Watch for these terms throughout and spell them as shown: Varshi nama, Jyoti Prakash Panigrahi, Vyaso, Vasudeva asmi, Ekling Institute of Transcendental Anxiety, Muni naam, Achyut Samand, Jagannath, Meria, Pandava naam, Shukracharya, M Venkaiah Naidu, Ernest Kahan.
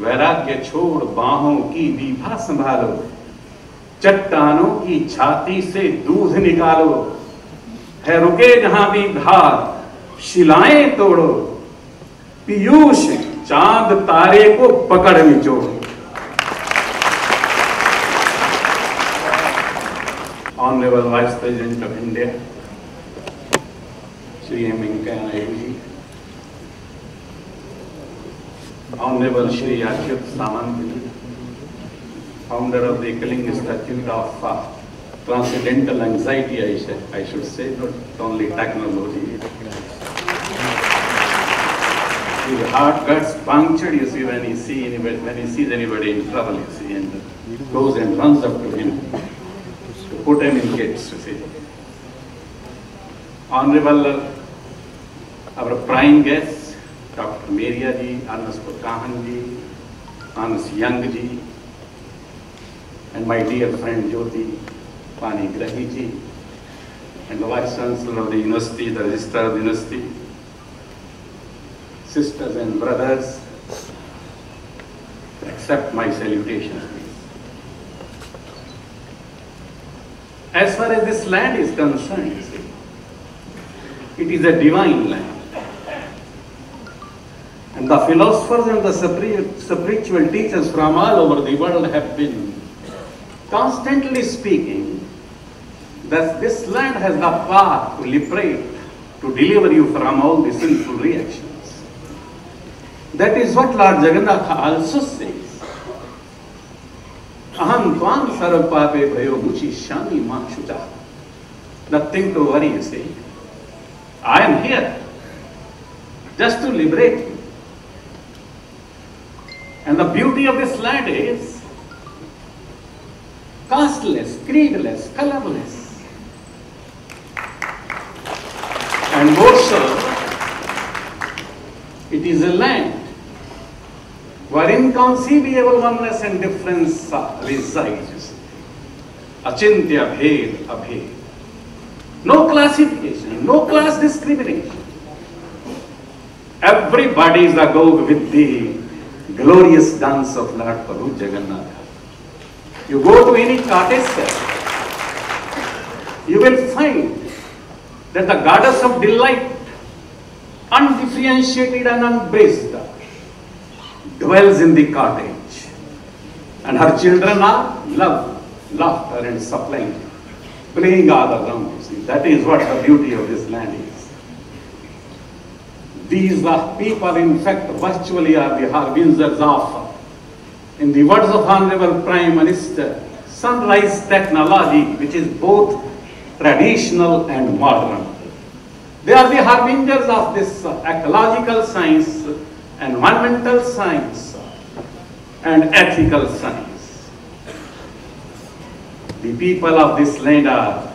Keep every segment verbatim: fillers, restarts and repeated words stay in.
वैराग्य छोड़ बाहों की बीभा संभालो, चट्टानों की छाती से दूध निकालो, है रुके जहां भी घात शिलाएं तोड़ो, पीयूष चांद तारे को पकड़ निचोड़ो। Honorable Vice President of India, Shri M Venkaiah Naidu, Honorable Shri Achyut Samand, founder of the Ekling Institute of uh, Transcendental Anxiety, I, sh I should say, not only technology. His heart gets punctured, you see, when he, see anybody, when he sees anybody in trouble, you see, and goes and runs up to him to put him in gates, you see. Honorable, uh, our prime guest, Doctor Meria ji, Ernest Kahan ji, Ernest Young ji, and my dear friend Jyoti Pani Grahi ji, and the Vice Chancellor of the University, the Registrar of the University, sisters and brothers, accept my salutations, please. As far as this land is concerned, you see, it is a divine land. And the philosophers and the spiritual teachers from all over the world have been constantly speaking that this land has the power to liberate, to deliver you from all the sinful reactions. That is what Lord Jagannath also says. Aham tvam sarva pape bhayo muchishyami ma shucah. Nothing to worry, you see. I am here just to liberate you. And the beauty of this land is casteless, creedless, colorless. And more so, it is a land where inconceivable oneness and difference resides. Achintya bhed abhed. No classification, no class discrimination. Everybody is agog with the glorious dance of Lord Prabhu Jagannath. You go to any cottage, you will find that the goddess of delight, undifferentiated and unbased, dwells in the cottage, and her children are love, laughter and supplying, playing all around. You see, that is what the beauty of this land is. These people, in fact, virtually are the harbingers of, in the words of Honorable Prime Minister, sunrise technology, which is both traditional and modern. They are the harbingers of this ecological science, environmental science, and ethical science. The people of this land are,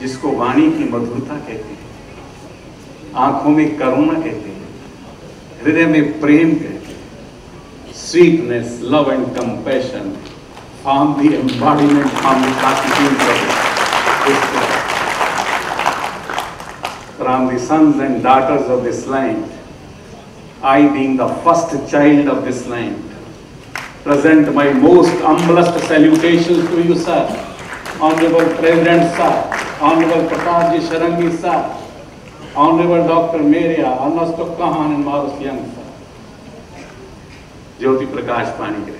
जिसको वाणी की मधुरता कहते हैं, आंखों में करुणा कहते हैं, हृदय में प्रेम कहते हैं, sweetness, love and compassion form the embodiment from the constituents of this land. From the sons and daughters of this land, I being the first child of this land, present my most humblest salutations to you, sir, Honorable President sir, Honorable Prakash Ji Sharangi sir, Honorable Doctor Meria, Ernest Kahan and Marus Young sir, Jyoti Prakash Panigrahi.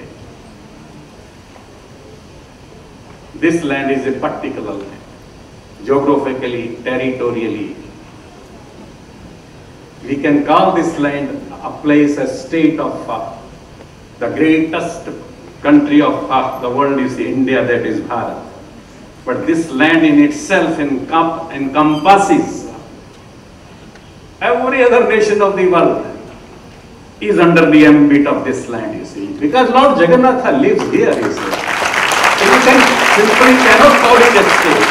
This land is a particular land, geographically, territorially. We can call this land a place, a state of uh, the greatest country of uh, the world is India, that is Bharat. But this land in itself encom encompasses every other nation of the world. Is under the ambit of this land, you see, because Lord Jagannatha lives here, you see. So you can simply cannot call it a state.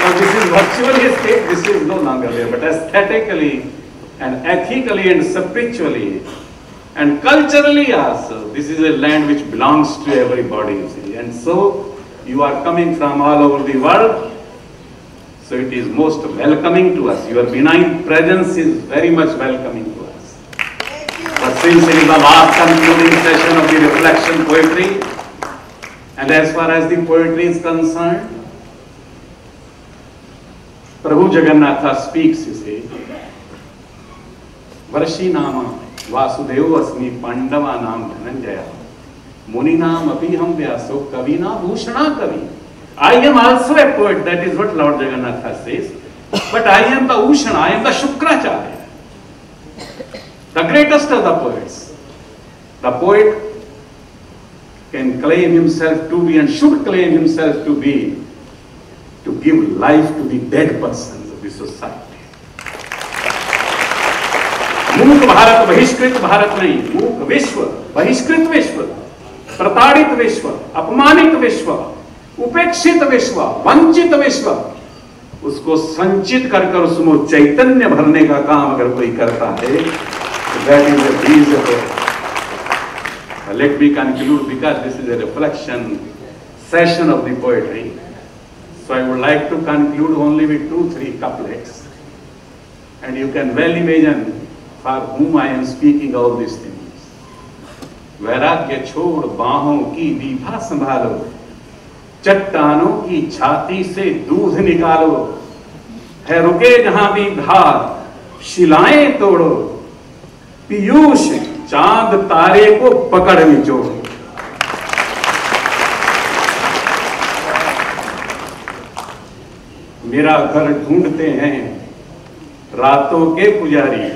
Now this is virtually a state, this is no longer there, but aesthetically and ethically and spiritually and culturally also, this is a land which belongs to everybody, you see. And so you are coming from all over the world, so it is most welcoming to us. Your benign presence is very much welcoming to us. But Sincerely, the last concluding session of the reflection poetry. And as far as the poetry is concerned, Prabhu Jagannatha speaks, you see, Varshi nama, Vasudeva asmi, Pandava naam, Dhananjaya, Muni naam, apiham, Vyaso, kavina, bhushana, kavi. I am also a poet, that is what Lord Jagannatha says. But I am the Ushana, I am the Shukracharya, the greatest of the poets. The poet can claim himself to be and should claim himself to be, to give life to the dead persons of the society. मूक भारत बहिष्कृत भारत नहीं, मूक विश्व, बहिष्कृत विश्व, प्रताड़ित विश्व, अपमानित विश्व, उपेक्षित विश्व, वंचित विश्व, उसको संचित कर कर उसमें चैतन्य भरने का काम अगर कोई करता है तो that is the deeds of it. Let me conclude because this is a reflection session of the poetry. So I would like to conclude only with two, three couplets. And you can well imagine for whom I am speaking all these things. वैराग्य छोड़ बाहों की दीभा संभालो, चट्टानों की छाती से दूध निकालो, है रुके जहां भी धार शिलाएं तोड़ो, पीयूष चांद तारे को पकड़ निचोड़ो। मेरा घर ढूंढते हैं रातों के पुजारी,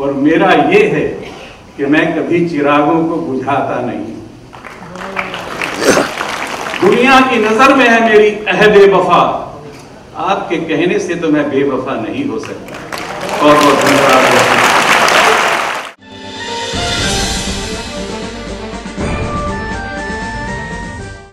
और मेरा ये है कि मैं कभी चिरागों को बुझाता नहीं। दुनिया की नजर में है मेरी अह बेवफा, आपके कहने से तो मैं बेवफा नहीं हो सकता।